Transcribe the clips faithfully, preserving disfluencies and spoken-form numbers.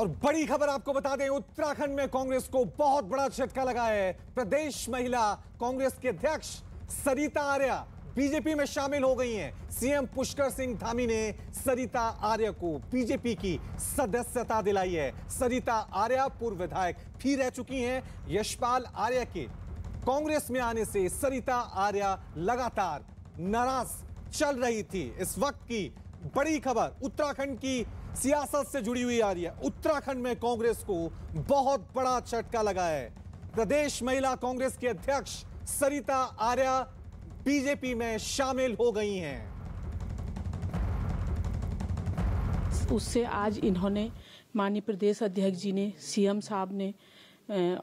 और बड़ी खबर आपको बता दें, उत्तराखंड में कांग्रेस को बहुत बड़ा झटका लगा है। प्रदेश महिला कांग्रेस के अध्यक्ष सरिता आर्या बीजेपी में शामिल हो गई हैं। सीएम पुष्कर सिंह धामी ने सरिता आर्या को बीजेपी की सदस्यता दिलाई है। सरिता आर्या पूर्व विधायक भी रह चुकी हैं। यशपाल आर्य के कांग्रेस में आने से सरिता आर्या लगातार नाराज चल रही थी। इस वक्त की बड़ी खबर उत्तराखंड की सियासत से जुड़ी हुई आ रही है। उत्तराखंड में कांग्रेस को बहुत बड़ा झटका लगा है। प्रदेश महिला कांग्रेस के अध्यक्ष सरिता आर्या बीजेपी में शामिल हो गई हैं। उससे आज इन्होंने माननीय प्रदेश अध्यक्ष जी ने, सीएम साहब ने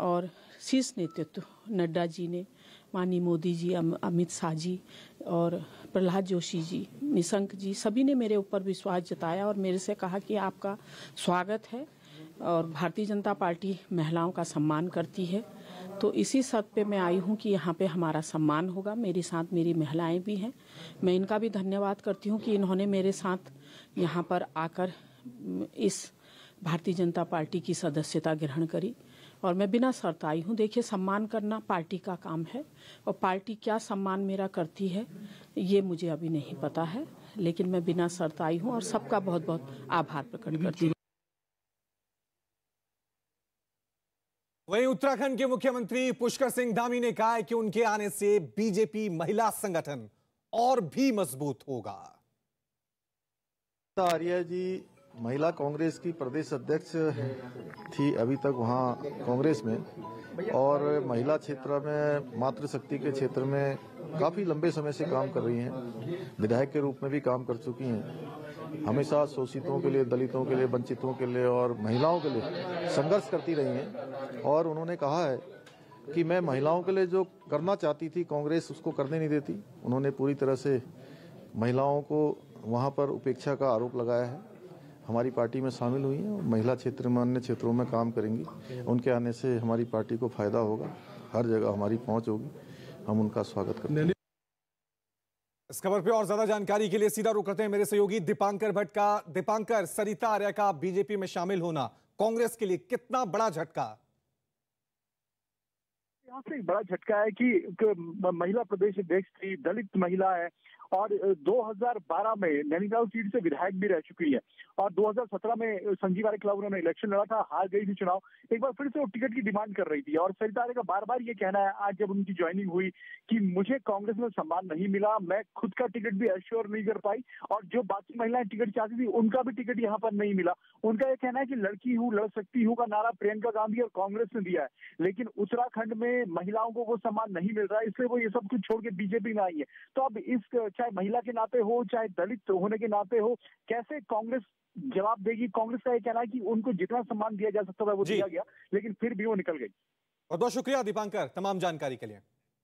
और शीर्ष नेतृत्व नड्डा जी ने, माननीय मोदी जी, अमित शाह जी और प्रलाठ योशी जी, निशंक जी, सभी ने मेरे ऊपर विश्वास जताया और मेरे से कहा कि आपका स्वागत है और भारतीय जनता पार्टी महिलाओं का सम्मान करती है। तो इसी शर्त पे मैं आई हूँ कि यहाँ पे हमारा सम्मान होगा। मेरे साथ मेरी महिलाएं भी हैं। मैं इनका भी धन्यवाद करती हूँ कि इन्होंने मेरे साथ यहाँ पर आकर इस भारतीय जनता पार्टी की सदस्यता ग्रहण करी और मैं बिना शर्त आई हूँ। देखिए, सम्मान करना पार्टी का काम है और पार्टी क्या सम्मान मेरा करती है ये मुझे अभी नहीं पता है, लेकिन मैं बिना शर्त आई हूँ और सबका बहुत बहुत आभार प्रकट करती हूँ। वहीं उत्तराखंड के मुख्यमंत्री पुष्कर सिंह धामी ने कहा है कि उनके आने से बीजेपी महिला संगठन और भी मजबूत होगा। आर्या जी महिला कांग्रेस की प्रदेश अध्यक्ष थी अभी तक वहाँ कांग्रेस में, और महिला क्षेत्र में, मातृशक्ति के क्षेत्र में काफ़ी लंबे समय से काम कर रही हैं। विधायक के रूप में भी काम कर चुकी हैं। हमेशा शोषितों के लिए, दलितों के लिए, वंचितों के लिए और महिलाओं के लिए संघर्ष करती रही हैं। और उन्होंने कहा है कि मैं महिलाओं के लिए जो करना चाहती थी कांग्रेस उसको करने नहीं देती। उन्होंने पूरी तरह से महिलाओं को वहाँ पर उपेक्षा का आरोप लगाया है। हमारी पार्टी में शामिल हुई हैं और महिला क्षेत्र में, अन्य क्षेत्रों में काम करेंगी। उनके आने से हमारी पार्टी को फायदा होगा, हर जगह हमारी पहुंच होगी। हम उनका स्वागत करते हैं। इस खबर पे और ज्यादा जानकारी के लिए सीधा रुख करते हैं मेरे सहयोगी दीपांकर भट्ट का। दीपांकर, सरिता आर्या का बीजेपी में शामिल होना कांग्रेस के लिए कितना बड़ा झटका? यहाँ से एक बड़ा झटका है कि महिला प्रदेश अध्यक्ष थी, दलित महिला है और दो हज़ार बारह में नैनीताल सीट से विधायक भी रह चुकी है और दो हज़ार सत्रह में संजीवारे क्लब उन्होंने इलेक्शन लड़ा था, हार गई थी चुनाव। एक बार फिर से वो टिकट की डिमांड कर रही थी और सरिता आर्य का बार बार ये कहना है, आज जब उनकी ज्वाइनिंग हुई, कि मुझे कांग्रेस में सम्मान नहीं मिला, मैं खुद का टिकट भी एश्योर नहीं कर पाई और जो बाकी महिलाएं टिकट चाहती थी उनका भी टिकट यहाँ पर नहीं मिला। उनका यह कहना है कि लड़की हूँ, लड़ सकती हूँ का नारा प्रियंका गांधी और कांग्रेस ने दिया है, लेकिन उत्तराखंड में महिलाओं को वो सम्मान नहीं मिल रहा है, इसलिए वो ये सब कुछ छोड़ के बीजेपी में आई है। तो अब इस, चाहे महिला के नाते हो, चाहे दलित होने के नाते हो, कैसे कांग्रेस जवाब देगी? कांग्रेस का यह कहना है कि उनको जितना सम्मान दिया जा सकता था वो दिया गया, लेकिन फिर भी वो निकल गई। बहुत बहुत शुक्रिया दीपांकर तमाम जानकारी के लिए।